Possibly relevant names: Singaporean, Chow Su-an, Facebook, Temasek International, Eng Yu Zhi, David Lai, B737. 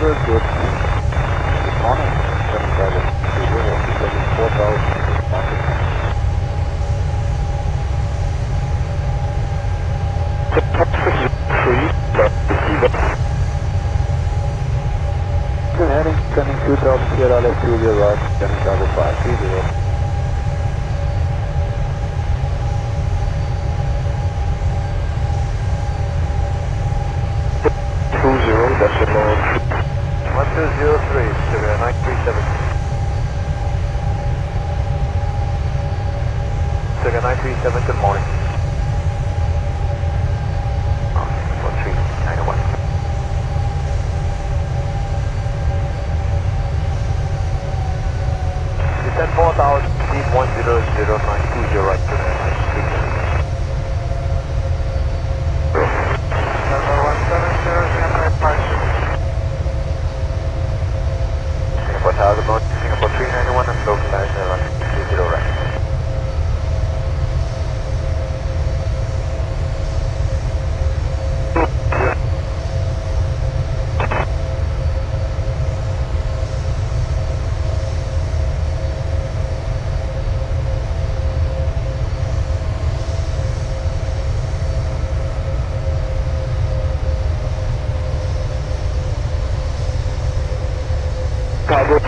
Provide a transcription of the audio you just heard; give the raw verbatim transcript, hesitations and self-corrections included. Roger, good morning, seven thirty-three, here I left to your right, coming double five three zero. nine three seven, good morning. Chicago